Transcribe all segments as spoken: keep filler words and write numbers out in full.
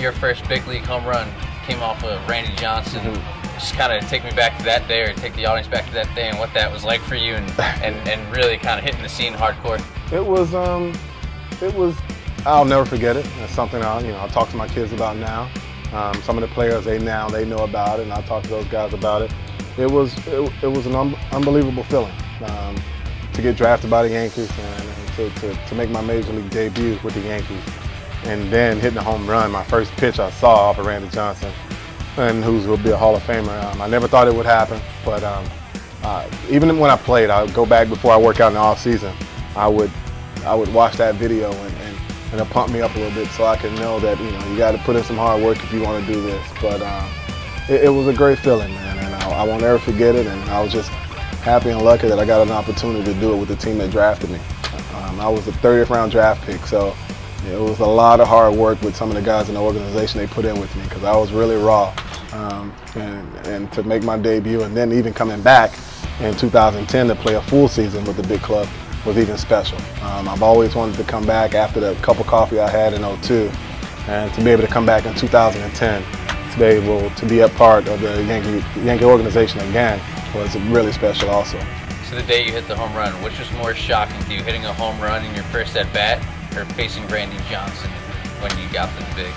your first big league home run came off of Randy Johnson. Mm-hmm. Just kind of take me back to that day, or take the audience back to that day, and what that was like for you, and and, and really kind of hitting the scene hardcore. It was, um, it was. I'll never forget it. It's something I, you know, I talk to my kids about now. Um, some of the players they now they know about it, and I talk to those guys about it. It was, it, it was an un unbelievable feeling um, to get drafted by the Yankees and, and to, to to make my major league debut with the Yankees, and then hitting a home run. My first pitch I saw off of Randy Johnson, and who's will be a Hall of Famer. Um, I never thought it would happen, but um, uh, even when I played, I would go back before I work out in the off season. I would, I would watch that video, and, and, and it'll pump me up a little bit, so I can know that you know you got to put in some hard work if you want to do this. But um, it, it was a great feeling, man, and I, I won't ever forget it. And I was just happy and lucky that I got an opportunity to do it with the team that drafted me. Um, I was the thirtieth round draft pick, so. It was a lot of hard work with some of the guys in the organization they put in with me, because I was really raw. Um, and, and to make my debut, and then even coming back in two thousand ten to play a full season with the big club, was even special. Um, I've always wanted to come back after the cup of coffee I had in oh two, and to be able to come back in two thousand ten today, well, to be a part of the Yankee, Yankee organization again, was really special also. So the day you hit the home run, which was more shocking to you, hitting a home run in your first at bat, or facing Randy Johnson when you got the bigs?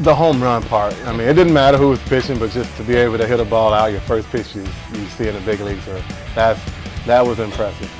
The home run part. I mean, it didn't matter who was pitching, but just to be able to hit a ball out your first pitch you, you see in the big leagues, or that's, that was impressive.